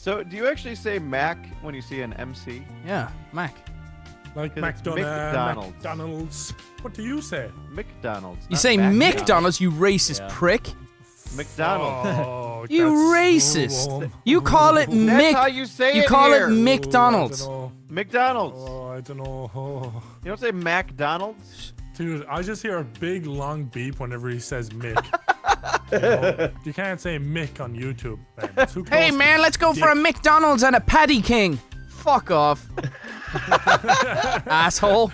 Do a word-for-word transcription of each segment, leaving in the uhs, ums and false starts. So, do you actually say Mac when you see an M C? Yeah, Mac. Like McDonald's. McDonald's. What do you say? McDonald's. You say McDonald's, McDonald's, you racist yeah. prick. McDonald's. Oh, you racist. Wrong. You call it Mick. That's how you say you it You call here. it McDonald's. Oh, McDonald's. Oh, I don't know. Oh. You don't say McDonald's? Dude, I just hear a big, long beep whenever he says Mick. You know, you can't say Mick on YouTube, man. Hey, man, let's go dick. for a McDonald's and a Patty King. Fuck off. Asshole.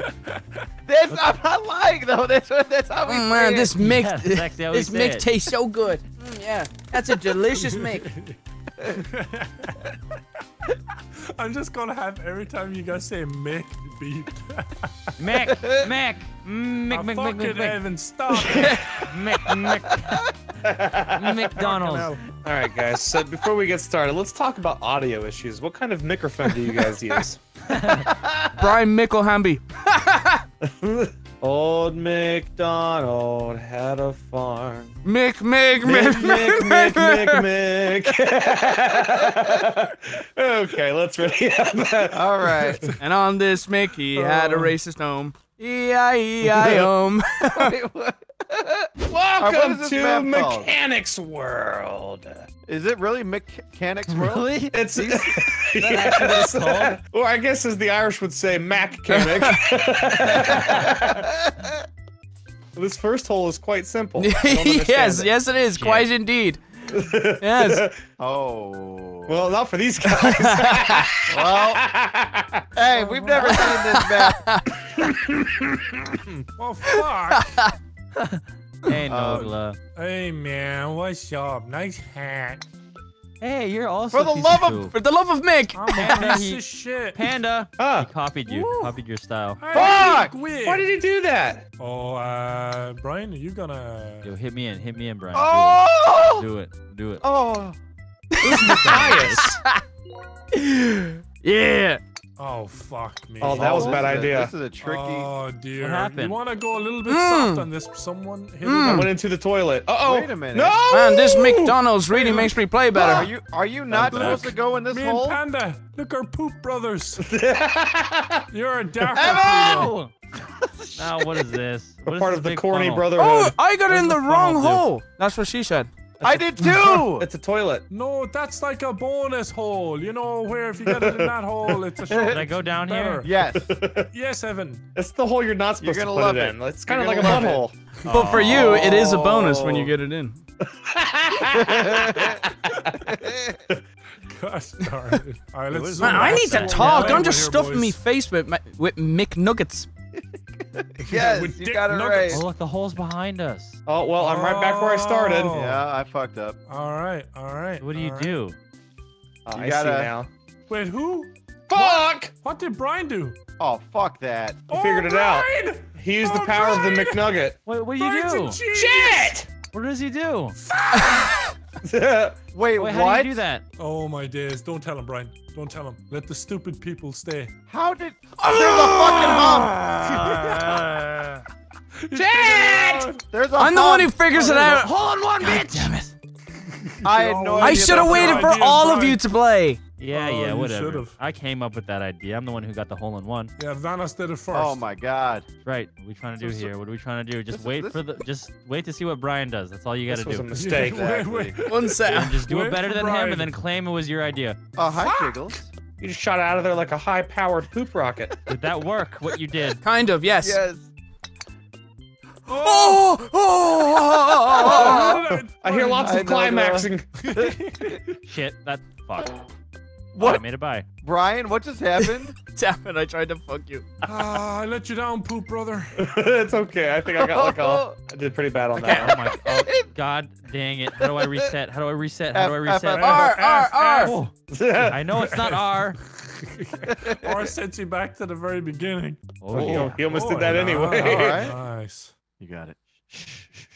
That's, I'm not lying, though. That's, that's how we mm, man, this Mick, yeah, exactly this Mick tastes so good. Mm, yeah, that's a delicious Mick. I'm just gonna have every time you guys say Mick beep. Mick, Mick, Mick, Mick, Mick, Mick, Evan, stop it. Mick, Mick, McDonald's. All right, guys. So before we get started, let's talk about audio issues. What kind of microphone do you guys use? Brian Micklehamby. Old MacDonald had a farm. Mick, Mick, Mick, Mick, Mick, Mick, Mick. Okay, let's ready up. All right. And on this Mick, he um. had a racist gnome. E I E I O M. Welcome right, to Mechanics called? World. Is it really Mechanics World? Really? It's. Is that yes. actually what it's called? Or I guess as the Irish would say, Mac-canic. This first hole is quite simple. yes, it. yes, it is. Yeah. Quite indeed. Yes. Oh. Well, not for these guys. Well, hey, we've never seen this map. Well, fuck. Hey, Nogla. Uh, hey, man, what's up? Nice hat. Hey, you're also for the love of for the love of Mick. I'm Panda, he, shit. Panda, ah. he copied you, Ooh. copied your style. I Fuck! Why did he do that? Oh, uh, Brian, are you gonna? Yo, hit me in, hit me in, Brian. Oh! Do it, do it. Oh, who's Matthias? Yeah. Oh, fuck me. Oh, that was a bad idea. This is a tricky... Oh, dear. What happened? You want to go a little bit mm. soft on this? Someone hit mm. I went into the toilet. Uh-oh. Wait a minute. No! Man, this McDonald's really makes me play better. Are you Are you not Panda. supposed to go in this me hole? Me and Panda. Look, our poop brothers. You're a dapper. Now, what is this? What is part this of the corny funnel? brotherhood. Oh, I got Where's in the, the wrong hole. Dude? That's what she said. I did too! It's a toilet. No, that's like a bonus hole. You know where if you get it in that hole, it's a short. Did I go down better. here? Yes. Yes, Evan. It's the hole you're not supposed you're gonna to put love it in. It's kind of like a butthole. Oh. But for you, it is a bonus when you get it in. Gosh darn it. All right, let's Man, I need to talk. Don't just stuff boys. me face with, with McNuggets. Yes, with you got it right. Oh, look, the hole's behind us. Oh, well, I'm right back where I started. Yeah, I fucked up. All right, all right. What do you right. do? Uh, you I gotta... see now. Wait, who? Fuck! What? What did Brian do? Oh, fuck that. Oh, I figured it Brian! out. He used oh, the power Brian! of the McNugget. What, what do you Brian's do? Shit! What does he do? Wait, Wait, what? How do you do that? Oh, my days. Don't tell him, Brian. Don't tell him. Let the stupid people stay. How did... Oh, there's a fucking hump! Shit! There's a I'm hump. the one who figures oh, it out. Hole in one, God bitch! Damn it. I had no idea. I should have waited for all Brian. of you to play. Yeah, oh, yeah, whatever. Should've. I came up with that idea. I'm the one who got the hole in one. Yeah, Vanoss did it first. Oh my God! Right. What are we trying to do so, so, here? What are we trying to do? Just this, wait this, for the. Just wait to see what Brian does. That's all you got to do. This was a mistake. Exactly. Wait, wait. One sec. Just do wait it better than Brian. him, and then claim it was your idea. Oh, hi, Fuck. Jiggles. You just shot out of there like a high-powered poop rocket. Did that work? What you did? Kind of. Yes. Yes. Oh! Oh! oh, oh, oh. I hear lots I of climaxing. Shit. That fuck. What? Oh, I made a bye. Brian, what just happened? Damn it, I tried to fuck you. Ah, uh, I let you down, poop brother. It's okay. I think I got like a... I did pretty bad on okay. that. Oh my oh, God dang it. How do I reset? How do I reset? How do I reset? F F R, R, R. Oh. I know it's not R. R sent you back to the very beginning. Oh, oh yeah. He almost oh, did that yeah. anyway. All right. Nice. You got it. Shh, shh,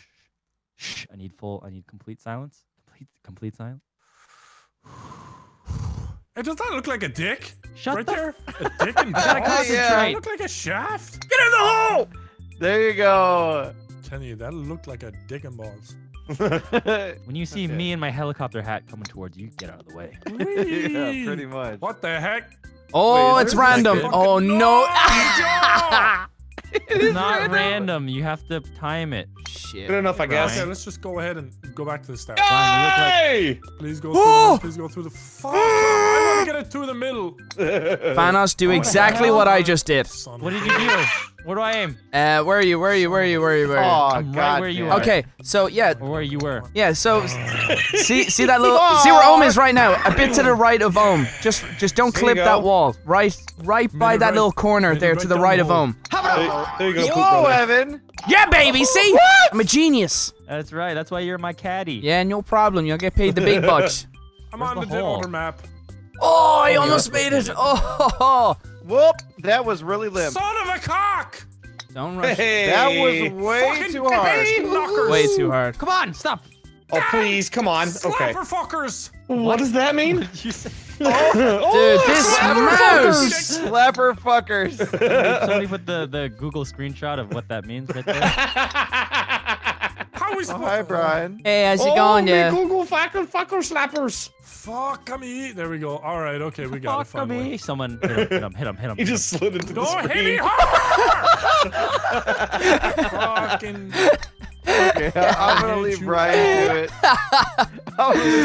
shh. I need full, I need complete silence. Complete, complete silence. Hey, does that look like a dick? Shut right the there? A dick and back. Oh, yeah. Does that look like a shaft? Get in the hole! There you go. I'm telling you, that looked like a dick and balls. When you see okay. me in my helicopter hat coming towards you, get out of the way. Yeah, pretty much. What the heck? Oh, wait, it's random. Oh, no. It's it not random. random. You have to time it. Shit. Good enough, I guess. Okay, let's just go ahead and go back to the start. Hey! Like, please go through. Please go through the. Fuck! I want to get it through the middle. Vanos, do oh, exactly what I just did. Son what did you do? Where do I aim? Uh, where are you? Where are you? Where are you? Where are you? Where are you? Oh, I'm God right where you are. Okay, so yeah. Or where you were? Yeah. So, see, see that little. Oh! See where Ohm is right now. A bit to the right of Ohm. Just, just don't there clip that wall. Right, right by Maybe that right, little corner there, right to the right of Ohm. How about? There you go, Yo, brother. Evan. Yeah, baby. See? What? I'm a genius. That's right. That's why you're my caddy. Yeah, no problem. You'll get paid the big bucks. I'm Where's on the, the water map. Oh, I oh, almost yeah. made it. Oh. Ho, ho. Whoop! That was really limp. Son of a cock! Don't rush. Hey, that was way fucking too hard. Way too hard. Come on, stop! Oh please, come on. Okay. Slapper fuckers. What, what does that mean? oh, oh, dude, this mouse. Slapper fuckers. Somebody put the the Google screenshot of what that means right there. How we oh, hi, Brian. Hey, how's it oh, going, yeah? Google fucking fucker slappers. Fuck me. There we go. All right. Okay, we got Fuck it finally. Me. Someone hit him, hit him, hit him. He just slid into the screen. No, hit me hard! Fucking... Okay, I'm gonna leave Brian to it. Oh, he's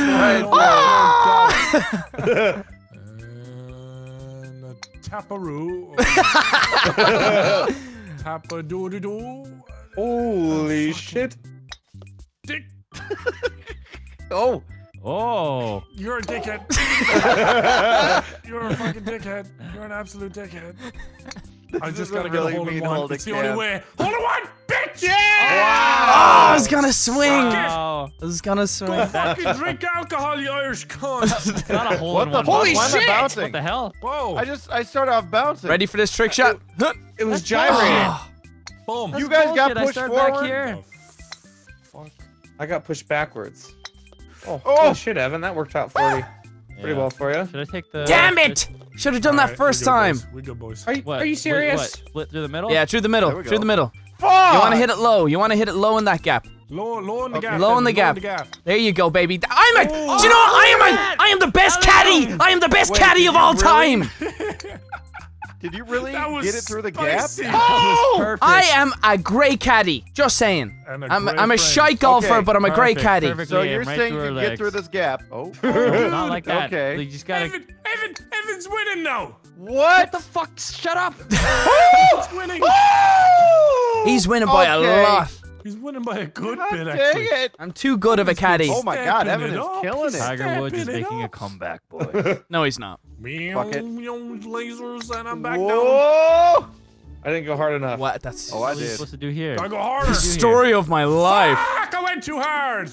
right. And a taparoo. Tapadoo-doo-doo. Holy shit. Dick. Oh. Oh. You're a dickhead. You're a fucking dickhead. You're an absolute dickhead. This I just gotta really get a hold of one. It's the only way. Hold on one, bitch! Yeah! Wow. Oh, I was gonna swing. Wow. I was gonna swing. Go fucking drink alcohol, you Irish cunt. It's not a hole what in the one. Holy one. Shit! What the hell? Whoa. I just, I started off bouncing. Ready for this trick shot? It, it was gyrating. Boom. That's you guys bullshit. got pushed forward. Back here. Oh, fuck. I got pushed backwards. Oh, oh shit, Evan, that worked out forty. Ah! Pretty yeah. well for you. Should I take the? Damn it! Should have done All that right, first we time. Boys. We go, boys. Are you, are you serious? Wait, what? Split through the middle? Yeah, through the middle. Through the middle. Fuck! You want to hit it low. You want to hit it low in that gap. Low, low in the okay. gap. Low in the, low gap. the gap. There you go, baby. I'm a. Oh, do you know what? I am a. I am the best caddy. I am the best Wait, caddy of all really? time. Did you really get it through the spicy. gap? Oh! I am a great caddy. Just saying. I'm, I'm a shy golfer, okay. but I'm a great caddy. Perfect so you're right saying you legs. get through this gap. Oh. oh not like that. Okay. You just gotta... Evan, Evan, Evan's winning now. What? What the fuck? Shut up. He's winning. He's winning by okay. a lot. He's winning by a good God bit, actually. It. I'm too good of a caddy. Oh my God, Evan is up. killing he's it. Tiger Woods is making up. a comeback, boys. No, he's not. Fuck it. Lasers and I'm back Whoa! down. I didn't go hard enough. What? That's oh, I did. What are you supposed to do here? I go harder. The story of my life. Fuck! I went too hard.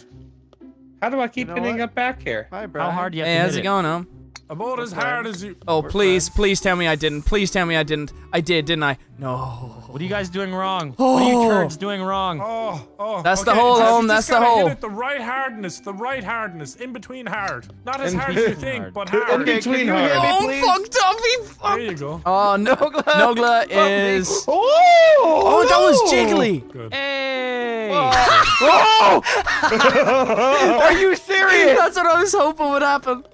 How do I keep you know hitting what? up back here? Hi, bro. How hard do you have hey, to hit how's it going, Om? About as hard as you. Oh, please, please tell me I didn't. Please tell me I didn't. I did, didn't I? No. What are you guys doing wrong? Oh. What are you turds doing wrong? Oh, oh. That's okay. the hole, Home. That's the hole. Hit it the right hardness, the right hardness, in between hard. Not as in hard as you think, hard. but hard. Okay, in between hard. Oh, me, fucked up. He fucked. There you go. Oh, Nogla. Nogla is. Oh, oh, that was jiggly. Good. Hey. Oh. Whoa. Are you serious? That's what I was hoping would happen.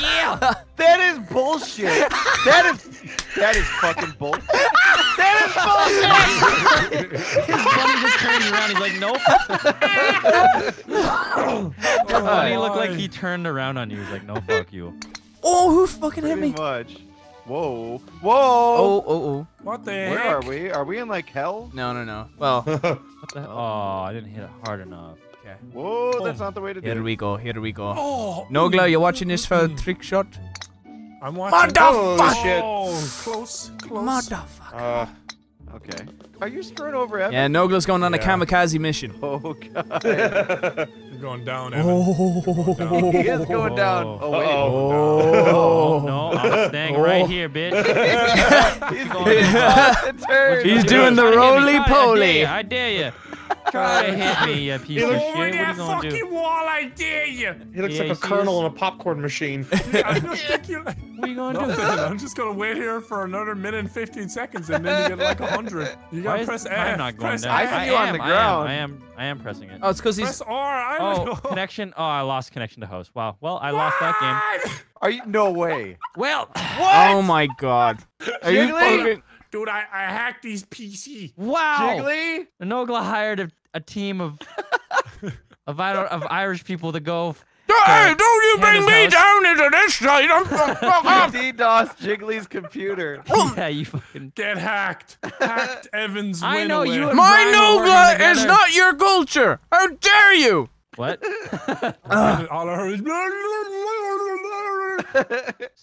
Yeah. That is bullshit. That is. That is fucking bullshit. That is bullshit! His buddy just turned around, he's like, nope. His buddy looked like he turned around on you, he's like, no, fuck you. Oh, who fucking Pretty hit me? much. Whoa. Whoa! Oh, oh, oh. What the Where heck? Where are we? Are we in, like, hell? No, no, no. Well. What the hell? Oh, I didn't hit it hard enough. Okay. Whoa, oh. that's not the way to do it. Here we go, here we go. Oh. Nogla, you watching this for a trick shot? I'm watching. Motherfucker! Oh, close, close. Motherfucker. Uh, okay. Are you screwing over Evan? Yeah, Nogla's going on yeah. a kamikaze mission. Oh, God. You're going down, Evan. Oh. Going down. He is going down. Oh, wait. Oh. oh. No, I'm staying oh. right here, bitch. He's, going He's doing the roly-poly. I, I dare you. Try to hit me, you piece of shit. Over that fucking do? wall, I dare you. He looks yeah, like a kernel in a popcorn machine. I'm gonna think you... What are you going to no, do? I'm just going to wait here for another minute and fifteen seconds, and then you get like one hundred. You got to press F. I'm not going press F. I see you on the ground. I am, I am, I am pressing it. Oh, it's because he's... Press R. I don't know. Connection. Oh, I lost connection to host. Wow. Well, I what? lost that game. Are you... No way. Well... What? Oh, my God. Are you fucking... Dude, I, I hacked these P C. Wow. Jiggly? DaithiDeNogla hired a, a team of of, of Irish people to go. Hey, don't you bring me house. down into this night. I'm DDoS Jiggly's computer. Yeah, you fucking get hacked. Hacked Evans. I know away. you. And My Nogla is not your culture. How dare you? What? All I heard is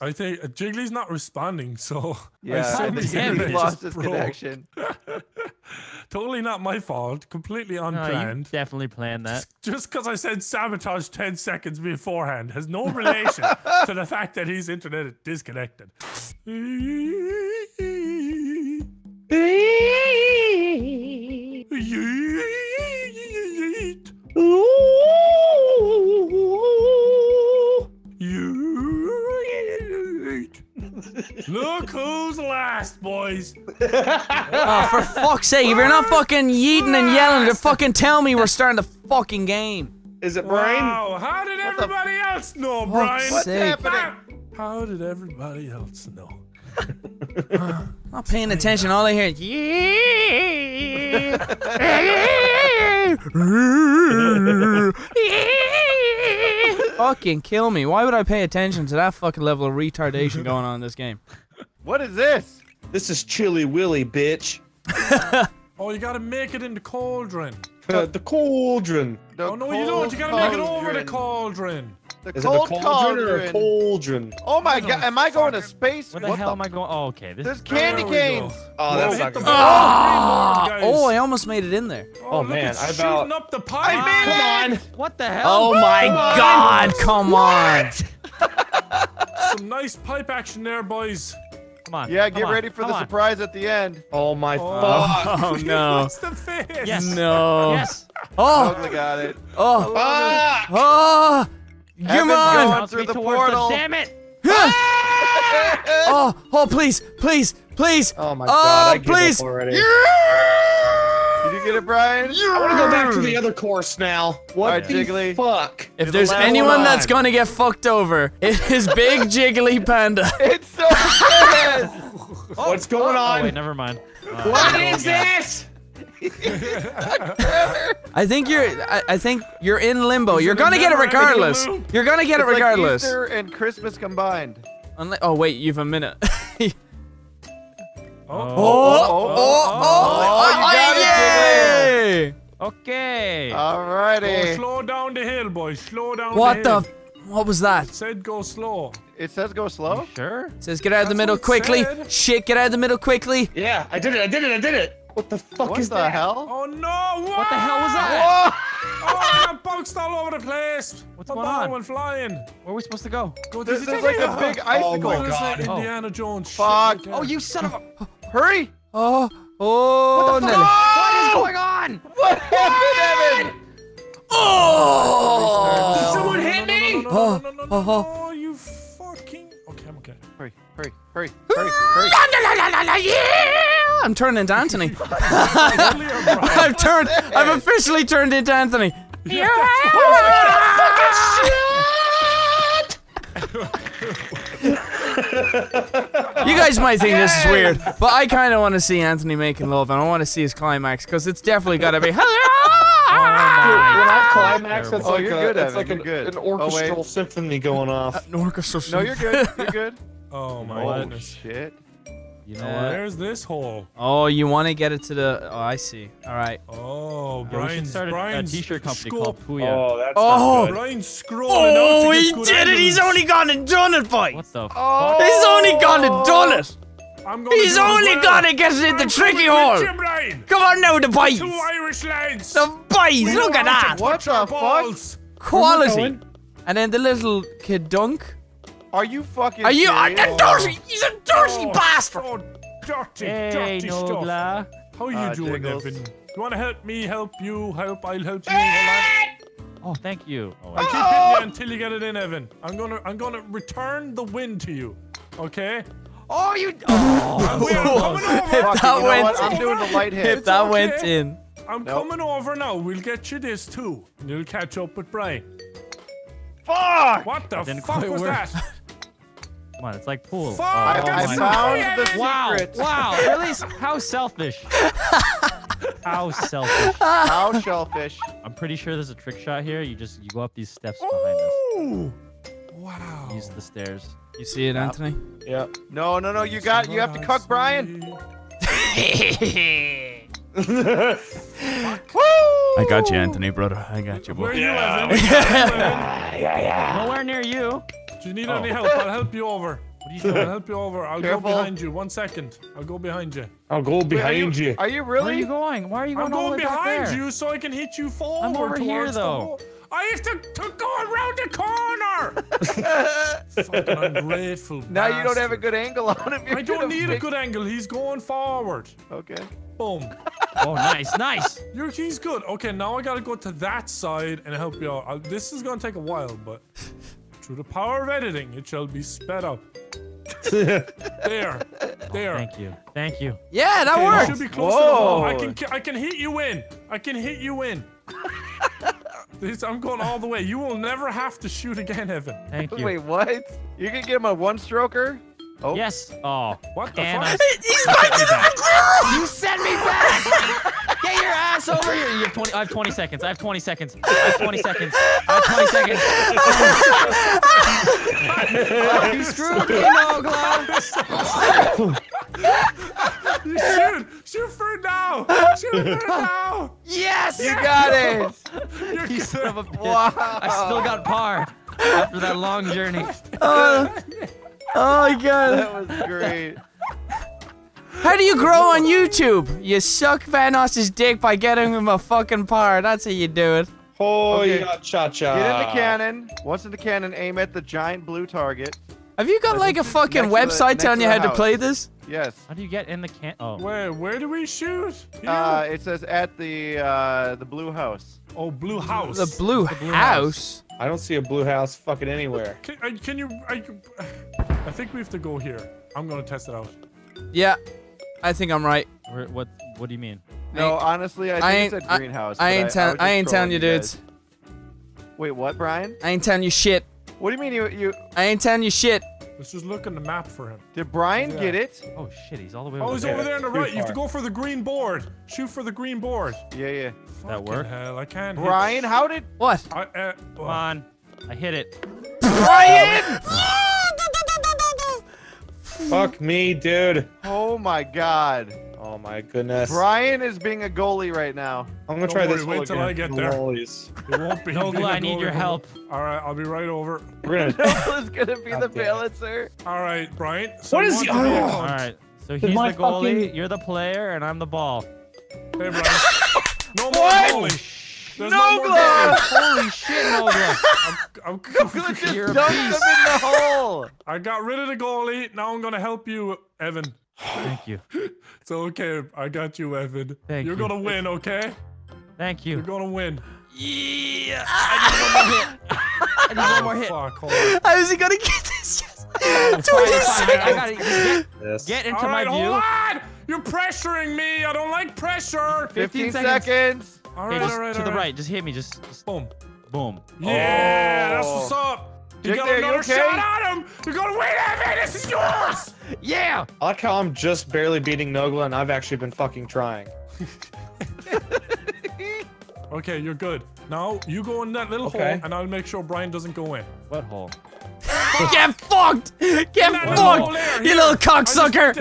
I think uh, Jiggly's not responding, so yeah, I think he lost his connection. Totally not my fault. Completely unplanned. No, you definitely planned that. Just because I said sabotage ten seconds beforehand has no relation to the fact that his internet is disconnected. Look who's last, boys. Oh, for fuck's sake, if you're not fucking yeeting and yelling, to fucking tell me we're starting the fucking game. Is it Brian? Wow, how did what everybody else know, Brian? What's happening? How did everybody else know? I'm not paying attention, all I hear is fucking kill me. Why would I pay attention to that fucking level of retardation going on in this game? What is this? This is Chilly Willy, bitch. Oh, you gotta make it in the cauldron. Uh, the cauldron. The oh, no, cauldron. You don't. You gotta make it over the cauldron. The is cold it a cauldron, cauldron or a cauldron? Oh my god, am I going to space? Where the what hell the am I going? Oh, okay. This There's candy canes. Oh, that's not good. Oh, oh, I almost made it in there. Oh, oh man, I about... shooting up the pipe. I made it. Come on. What the hell? Oh my what? god, come on. Some nice pipe action there, boys. Come on. Yeah, get on, ready for the on. surprise at the end. Oh my oh, fuck. Oh no. What's the face? Yes. No. Yes. Oh. Totally got it. Oh. Fuck. Oh. Come on! Through the portal. The, damn it! oh, oh, please, please, please! Oh my god! Uh, I please! Give up already. Yeah! Did you get it, Brian? Yeah! I want to go back to the other course now. What right, the Jiggly. fuck? If You're there's the anyone on. that's gonna get fucked over, it is Big Jiggly Panda. It's so oh, What's going oh, on? Oh, wait, never mind. Uh, what is this? I think you're. I, I think you're in limbo. You're gonna get it regardless. You're gonna get it regardless. It's like Easter and Christmas combined. Unless, oh wait, you've a minute. oh, oh, oh, oh, oh! You got it. Okay. Alrighty. Slow down the hill, boys. Slow down. What the? What was that? It said go slow. It says go slow? Sure. It says get out of the middle quickly. Shit, get out of the middle quickly. Yeah, I did it. I did it. I did it. What the fuck what is the that? hell? Oh no! What? what the hell was that? Whoa. Oh, bugs all over the place. What's going on? One flying. Where are we supposed to go? Go this there's like a big icicle. Oh my god! Like Indiana Jones. Oh. Fuck! Oh, you son of a! Hurry! Oh! Oh! What the fuck? Oh. What is going on? What happened, Evan? Oh! Did someone hit me? Oh! No, no, no, no, no, no, no, no, no. You fucking! Okay, I'm okay. Hurry! Hurry! Hurry! Hurry! Hurry! Yeah! I'm turning into Anthony. I've turned. I've officially turned into Anthony. Yeah, oh fucking shit! You guys might think this is weird, but I kind of want to see Anthony making love, and I want to see his climax because it's definitely got to be. Oh my climax, that's oh, like you're a, good. It's like an, good. an orchestral oh, symphony going off. Uh, an orchestral. No, you're good. You're good. Oh my oh, goodness. Shit. You know uh, There's this hole. Oh, you want to get it to the... Oh, I see. All right. Oh, Brian started a t-shirt company scope. called Puya. Oh, that's oh, good. Brian's scrolling. Oh, he did animals. it. He's only gone and done it, boy. What the fuck? Oh. He's only gone and done it. I'm gonna He's only well. gone and get it in the tricky hole. Come on now, the boys. Two Irish lads. The boys. We Look at that. What the fuck? Quality. And then the little kid dunk. Are you fucking Are you I'm oh. dirty? He's a dirty oh, bastard! Oh, dirty, hey, dirty Nogla. stuff. How are you uh, doing, Evan? you want to help me? Help you? Help? I'll help you. Oh, thank you. Oh, I'll keep hitting you until you get it in, Evan. I'm gonna, I'm gonna return the win to you. Okay. Oh, you. Oh, we're coming over. If Rocky, that you know went, what? I'm doing the light hit. If it's that okay. went in. I'm nope. coming over now. We'll get you this too. And you'll catch up with Brian. Fuck! What the fuck was work. that? Come on, it's like pool. Fuck! Oh, I found the secret. Wow! Wow! Really? How selfish? How selfish? How shellfish? I'm pretty sure there's a trick shot here. You just you go up these steps behind us. Wow! Use the stairs. You see it, Anthony? Yep. yep. No, no, no! You got. You have to cuck Brian. I got you, Anthony, brother. I got you, boy. Where are you, Evan? yeah, yeah. Nowhere near you. Do you need oh. any help? I'll help you over. What do you doing? I'll help you over. I'll Careful. go behind you. One second. I'll go behind you. I'll go behind Wait, are you. Are you really? Where are you going? Why are you going? I'm going behind you so I can hit you forward. I'm over here though. I used to, to go around the corner. Fucking ungrateful. Now bastard. You don't have a good angle on him. You're I don't need big... a good angle. He's going forward. Okay. Boom. Oh, nice, nice. You're, he's good. Okay, now I gotta go to that side and help you out. Uh, this is gonna take a while, but through the power of editing, it shall be sped up. there, there. Oh, thank you, thank you. Yeah, that okay, works. You should be close Whoa. to the I can, I can hit you in. I can hit you in. I'm going all the way. You will never have to shoot again, Evan. Thank you. Wait, what? You can give him a one-stroker? Oh. Yes. Oh. What the and fuck? I, He's back to the girl! You sent me back! Get your ass over here! You have twenty, I have twenty seconds. I have twenty seconds. I have twenty seconds. I have twenty seconds. oh, you screwed me, Nogla! You shoot! Shoot for now! Shoot for now! Yes! You got it! You're you son of a bitch. Wow. I still got par after that long journey. Uh. Oh my god. That was great. How do you grow on YouTube? You suck Vanoss's dick by getting him a fucking par. That's how you do it. Oh, okay. yeah, cha-cha. Get in the cannon. Once in the cannon, aim at the giant blue target. Have you got, like, like a fucking website telling you how to play this? Yes. How do you get in the can- Oh. Where, where do we shoot? Here. Uh, it says at the, uh, the blue house. Oh, blue house. The blue, the blue house? house? I don't see a blue house fucking anywhere. Can, I, can you- I, I think we have to go here. I'm gonna test it out. Yeah. I think I'm right. Where, what, what do you mean? No, honestly, I think I ain't, it said greenhouse. I, I ain't, I, I I ain't telling you, dudes. Guys. Wait, what, Brian? I ain't telling you shit. What do you mean you- you- I ain't telling you shit. Let's just look on the map for him. Did Brian yeah. get it? Oh shit, he's all the way over there. Oh, he's there. over there on the right. You have to go for the green board. Shoot for the green board. Yeah, yeah. Fucking that worked. Hell, I can't Brian, hit how did- What? I, uh, Come oh. on. I hit it. Brian! Fuck me, dude. Oh my god. Oh my goodness. Brian is being a goalie right now. I'm gonna Don't try worry, this Wait till again. I get there. Goalies. It won't be. Nogla, I need your help. All right, I'll be right over. We're gonna. gonna be the balancer. All right, Brian. So what is he? All right. So he's the goalie. Fucking... You're the player, and I'm the ball. Hey, Brian. No more goalie. There's Nogla! No Holy shit, Nogla! I'm, I'm Nogla just dumped him in the hole! I got rid of the goalie, now I'm gonna help you, Evan. Thank you. It's okay, I got you, Evan. Thank You're you. You're gonna win, okay? Thank you. You're gonna win. Yeah! I need one more hit. I need one more hit. Oh, fuck, hold on. How is he gonna get this? twenty seconds! I gotta get, yes. get into right, my view. Hold on! You're pressuring me, I don't like pressure! fifteen seconds! All right, okay, just all right, to all the right. right, just hit me, just, just boom, boom. Yeah, oh. that's what's up. You Dick got there, another you okay? shot at him. You're gonna win, Evan. This is yours. Yeah. I like how I'm just barely beating Nogla, and I've actually been fucking trying. Okay, you're good. Now you go in that little okay. hole, and I'll make sure Brian doesn't go in. What hole? Get fucked! Get fucked! Hole there, you little cocksucker!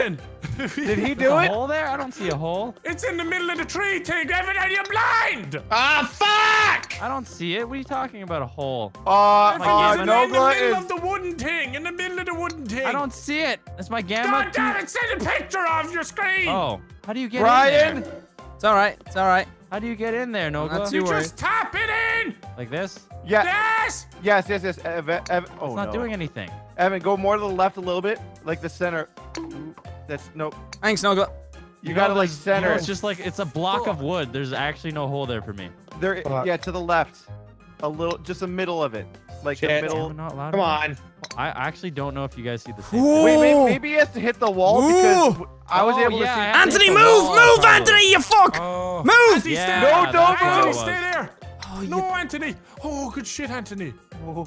Did he do it? A hole there? I don't see a hole. It's in the middle of the tree, Tig. Evan, are you blind? Ah, fuck! I don't see it. What are you talking about? A hole? Uh, uh in the middle is... of the wooden thing. In the middle of the wooden thing. I don't see it. That's my gamma. God damn it! Send a picture of your screen. Oh, how do you get Brian? in there? It's all right. It's all right. How do you get in there, Nogla? You worried. Just tap it in. Like this? Yeah. Yes. Yes. Yes. Yes. Evan. Evan. Oh, it's not no. doing anything. Evan, go more to the left a little bit, like the center. That's nope. Thanks, Nogla. You, you gotta like center. It's just like it's a block of wood. There's actually no hole there for me. There, yeah, to the left, a little, just the middle of it, like Shit. the middle. Come on. I actually don't know if you guys see the same thing. Wait, maybe, maybe he has to hit the wall Ooh. because I was oh, able yeah, to see. Anthony, to move, wall, move, probably. Anthony, you fuck, oh. move. Yeah, no, don't, Anthony, stay there. Oh, no, you... Anthony. Oh, good shit, Anthony. Oh.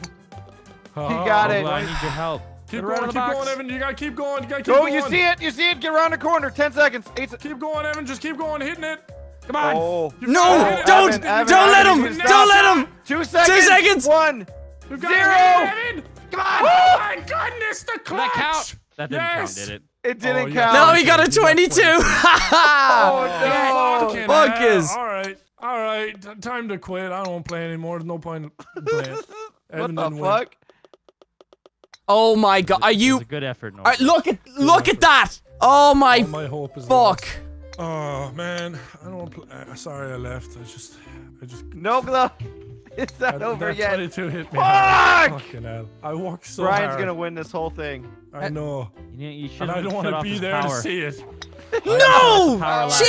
Oh, he got it. I need your help. Keep Get going, keep box. going, Evan. You gotta keep going. You gotta keep oh, going. Oh, you see it. You see it. Get around the corner. Ten seconds. Eight. Se keep going, Evan. Just keep going. Hitting it. Come on. Oh. No, don't, Evan, Evan, don't let him. Don't let him. Two seconds. Two seconds. One. We've got zero. Evan. Come on! Oh my goodness, the clutch! Did that count? That didn't yes. count, did it? It didn't oh, yeah. count. No, he got a twenty-two. Oh, no. Bunkers. All right, all right. Time to quit. I don't play anymore. There's no point in playing. What the fuck? Win. Oh my god, are you? It's a good effort. No. Right, look at good look effort. at that! Oh my, oh, my hope is fuck! Lost. Oh man, I don't want to play. Uh, sorry, I left. I just, I just. Nogla. It's not I, over yet. twenty-two hit me. Fuck! Fucking hell. I walked so Brian's hard. gonna win this whole thing. I know. You, you and I don't want to be there power. to see it. No!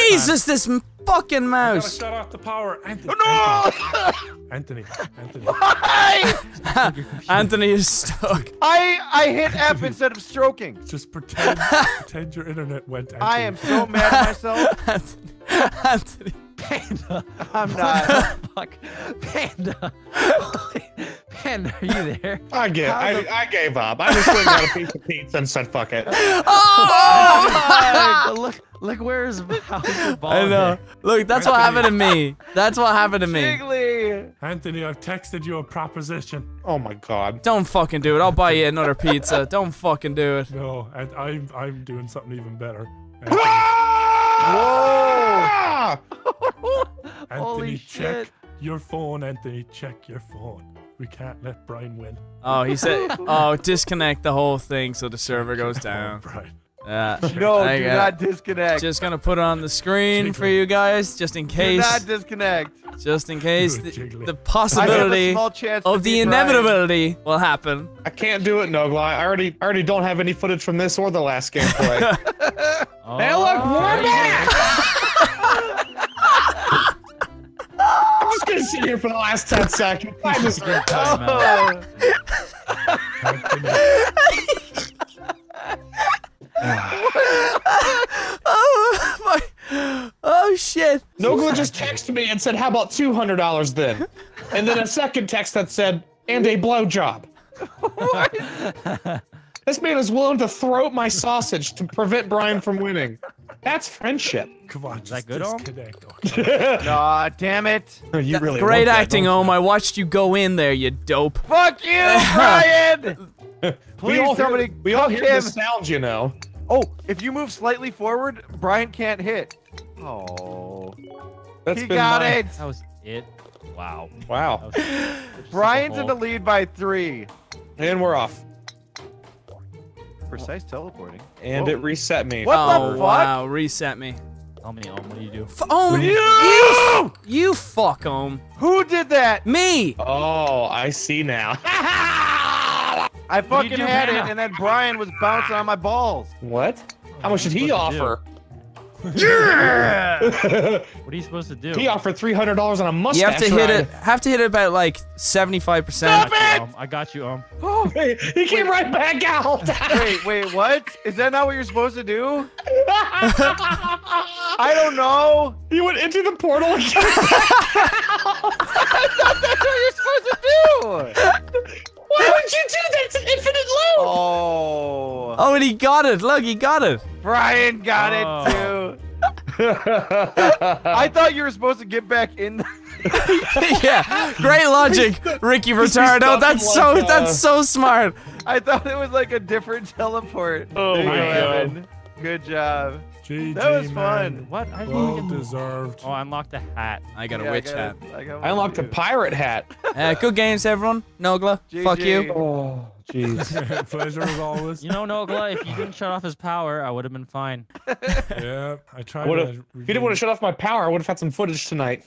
Jesus, this fucking mouse. Shut off the power, Anthony. Oh, no! Anthony, Anthony. Anthony. Anthony is stuck. I I hit F instead of stroking. Just pretend, pretend your internet went. Anthony. I am so mad at myself. Anthony. Anthony. Panda, I'm what not. The fuck, Panda, Panda, are you there? I gave, I, I gave up. I just went got a piece of pizza and said, "Fuck it." Oh! Oh look, look, where's the ball? I know. Look, that's Anthony. what happened to me. That's what happened to me. Jiggly. Anthony, I've texted you a proposition. Oh my god! Don't fucking do it. I'll buy you another pizza. Don't fucking do it. No, I, I'm, I'm doing something even better. Whoa! Anthony, Holy check shit. your phone, Anthony. Check your phone. We can't let Brian win. Oh, he said, oh, disconnect the whole thing so the server goes down. Yeah. No, do not disconnect. Just gonna put it on the screen Jiggly. for you guys, just in case. Do not disconnect. Just in case the, the possibility of the inevitability Brian. will happen. I can't do it, Nogla. I already, already don't have any footage from this or the last game play. Oh, now look, we're back! I'm just gonna sit here for the last ten seconds. I just oh. oh my! Oh shit! Nogla just texted me and said, "How about two hundred dollars then?" And then a second text that said, "And a blowjob." What? This man is willing to throat my sausage to prevent Brian from winning. That's friendship. Come on, is that good? Aw, oh, damn it. No, you really great acting, Om. I watched you go in there, you dope. Fuck you, Brian! Please, we somebody. Hear, we all hear him. the sound, you know. Oh, if you move slightly forward, Brian can't hit. Oh. That's he got my, it. That was it. Wow. Wow. Was, Brian's in the lead by three. And we're off. Precise teleporting. And Whoa. it reset me. What oh, the fuck? Wow, reset me. Tell me, Om, what do you do? F Om, you, you, you fuck, Om. Who did that? Me. Oh, I see now. I fucking had it, and then Brian was bouncing on my balls. What? How much did he offer? Yeah! What are you supposed to do? He offered three hundred dollars on a mustache. You have to hit ride. it. Have to hit it about like seventy-five percent. Stop it! Um, I got you, um. Oh, wait, he came wait. right back out. Wait, wait, what? Is that not what you're supposed to do? I don't know. You went into the portal and came back out. I thought that's what you're supposed to do. Why would you do that? It's an infinite loop! Oh. Oh, and he got it. Look, he got it. Brian got oh. it, too. I thought you were supposed to get back in. Yeah, great logic, Ricky Ritardo. That's so, like, uh... that's so smart. I thought it was like a different teleport. Oh, there my God. Go, good job. G G, that was fun. Man. What? I well didn't... deserved. Oh, I unlocked a hat. I got yeah, a witch I got, hat. I, I unlocked a pirate hat. Uh, good games, everyone. Nogla, G G. Fuck you. Oh. Jeez. Pleasure as always. You know, Nogla, if you didn't shut off his power, I would have been fine. Yeah, I tried. I to if you didn't want to shut off my power, I would have had some footage tonight.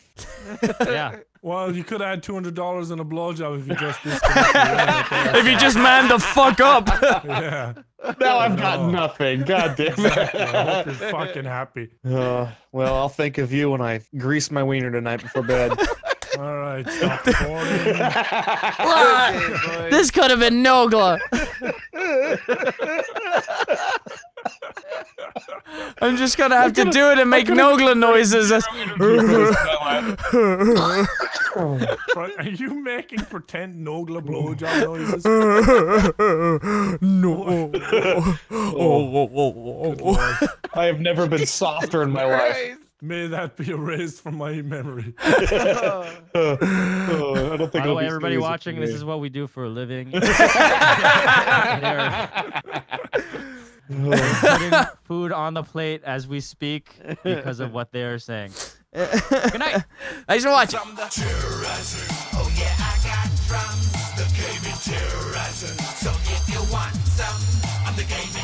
Yeah. Well, you could add two hundred dollars in a blowjob if you just if you just man the fuck up. Yeah. Now I've no. got nothing. God damn it. Exactly. I hope you're fucking happy. Uh, well, I'll think of you when I grease my wiener tonight before bed. All right. Well, this could have been Nogla. I'm just gonna have gonna, to do it and make Nogla noises. Are you making pretend Nogla blowjob noises? No. Oh, oh, oh, oh. I have never been softer in my life. May that be erased from my memory. uh, I don't think By the way, everybody watching, this is what we do for a living. Putting food on the plate as we speak because of what they are saying. Good night. Thanks for watching. Oh yeah, I got drums. The game is terrorizing. So if you want some, I'm the game.